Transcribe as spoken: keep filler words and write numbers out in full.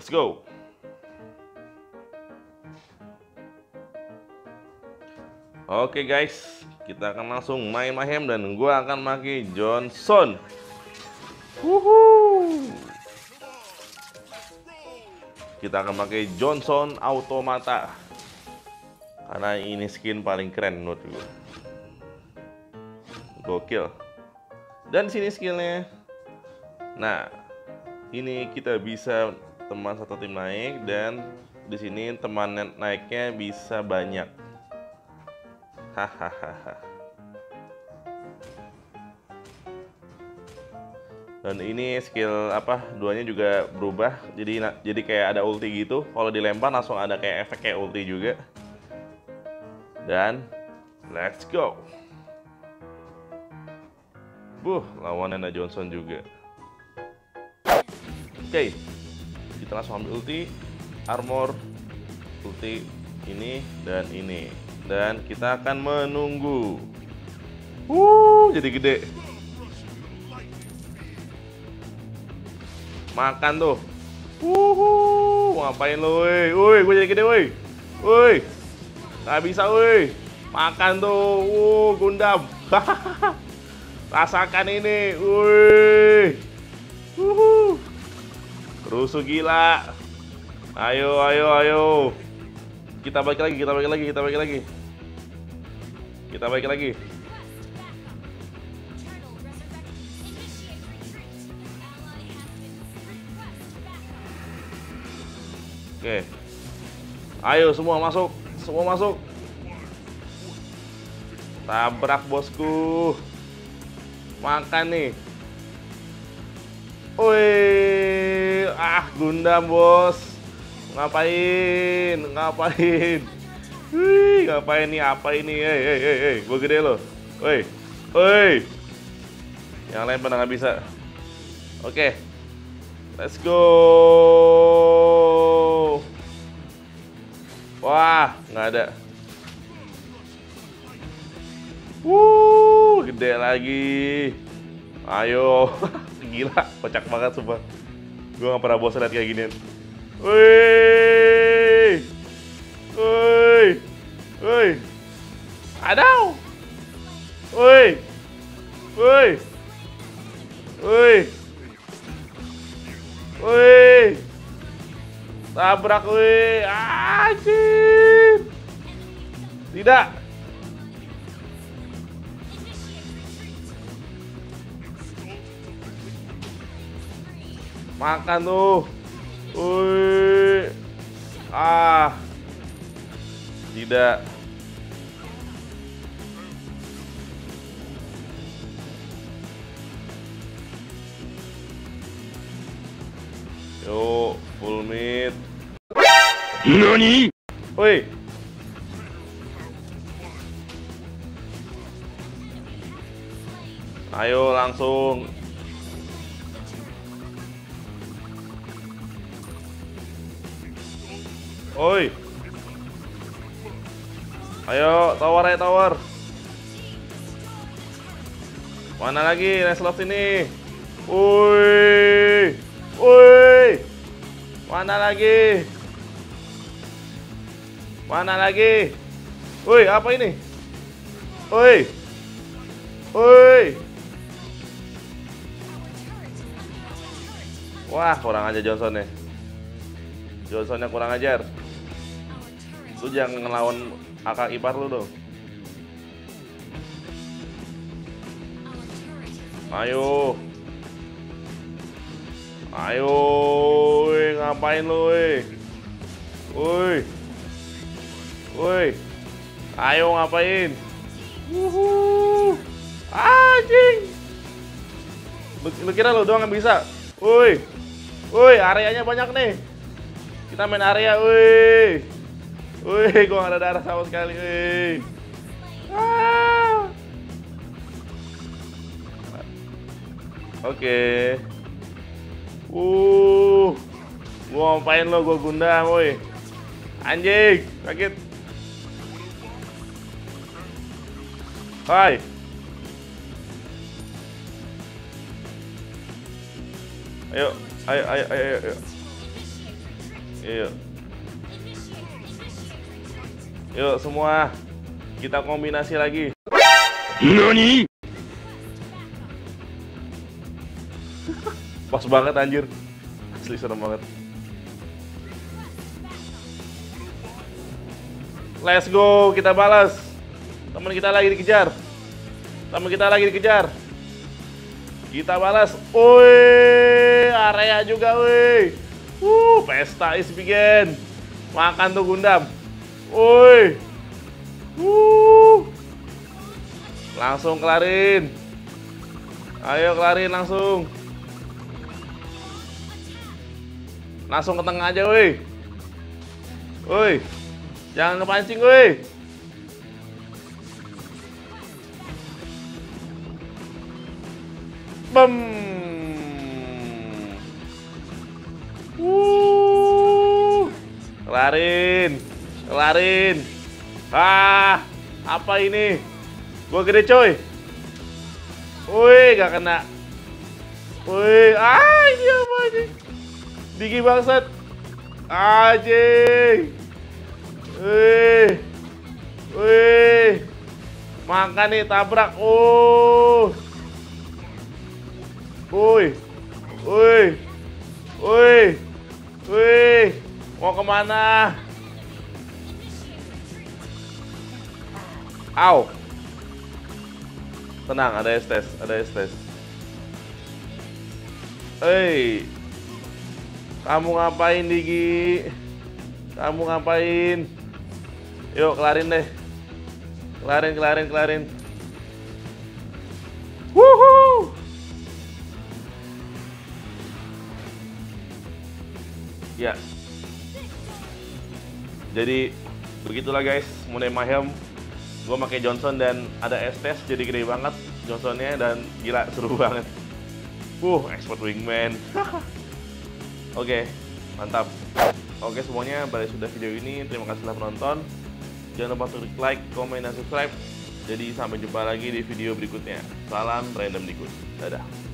Let's go. Oke guys, kita akan langsung main Mayhem dan gue akan pakai Johnson. Wuhu. Kita akan pakai Johnson automata karena ini skin paling keren menurut gue. Gokil. Dan sini skillnya. Nah, ini kita bisa teman satu tim naik dan di sini teman naiknya bisa banyak. Hahaha. Dan ini skill apa? Duanya juga berubah. Jadi jadi kayak ada ulti gitu. Kalau dilempar langsung ada kayak efek kayak ulti juga. Dan let's go. Buh, lawannya ada Johnson juga. Oke, okay. Kita langsung ambil ulti, armor, ulti ini dan ini, dan kita akan menunggu. Wuh, jadi gede. Makan tuh. Wuh, ngapain lo, woi? Woi, gue jadi gede, woi. Woi, nggak bisa, woi. Makan tuh. Wuh, gundam. Rasakan ini, woi. Wuh. Rusuh gila. Ayo, ayo, ayo. Kita balik lagi, kita balik lagi, kita balik lagi. Kita balik lagi. Oke. Ayo semua masuk, semua masuk. Tabrak bosku. Makan nih. Woi, ah gundam bos, ngapain, ngapain, wih, ngapain nih, apa ini, hei, hei, hei, hey. Gue gede loh, woi, woi, yang lain pada nggak bisa, oke, okay. Let's go, wah, nggak ada, wuh, gede lagi, ayo. Gila, kocak banget sumpah. Gue gak pernah bosan liat kayak ginian. Woi, woi, woi, aduh, woi, woi, woi, woi, tabrak woi, anjir, tidak. Makan tuh, woi, ah, tidak, yo, full meat, nani, woi, ayo langsung. Oi, ayo tower ya tower. Mana lagi Reslot sini? Oi, oi, mana lagi? Mana lagi? Oi, apa ini? Oi, oi. Wah, kurang aja Johnson ya. Johnsonnya kurang ajar. Lu jangan ngelawan kakak ipar lu dong. Ayo, ayo, woi, ngapain lu, woi, woi, woi, ayo ngapain? Wuhu, anjing. Lu kira lu doang yang bisa? Woi, woi, areanya banyak nih. Kita main area, woi. Wih, gua gak ada darah sama sekali, wih. Ah. Oke. Okay. Uh. Gua ngapain lo, gua gundam, woi. Anjing, sakit. Hai. Ayo, ayo, ayo, ayo, ayo. Yuk. Yuk semua, kita kombinasi lagi. Nani? Pas banget anjir. Asli serem banget. Let's go, kita balas. Teman kita lagi dikejar. Teman kita lagi dikejar. Kita balas. Woi, area juga woi. Uh, pesta is begin. Makan tuh Gundam. Woi. Uh. Langsung kelarin. Ayo kelarin langsung. Langsung ke tengah aja woi. Woi. Jangan kepancing, woi. Bem. Wuh. Kelarin. Kelarin. Ah, apa ini? Gua gede, coy. Woi, gak kena. Woi, ah, ini apa ini? Digi bangsat. Anjing. Wih, wih, makan nih tabrak, oh, wih, wih, wih, wih, mau kemana? Au, tenang, ada Estes, ada Estes. Hei, kamu ngapain Digi? Kamu ngapain? Yuk, kelarin deh. Kelarin, kelarin, kelarin. Wuhuu. Ya. Jadi, begitulah guys. Mulai Mayhem. Gue pakai Johnson dan ada Estes. Jadi gede banget Johnsonnya dan gila, seru banget. Wuh, expert wingman. Oke, mantap. Oke semuanya, balik sudah video ini. Terima kasih telah menonton. Jangan lupa untuk like, komen, dan subscribe. Jadi sampai jumpa lagi di video berikutnya. Salam random dikun. Dadah.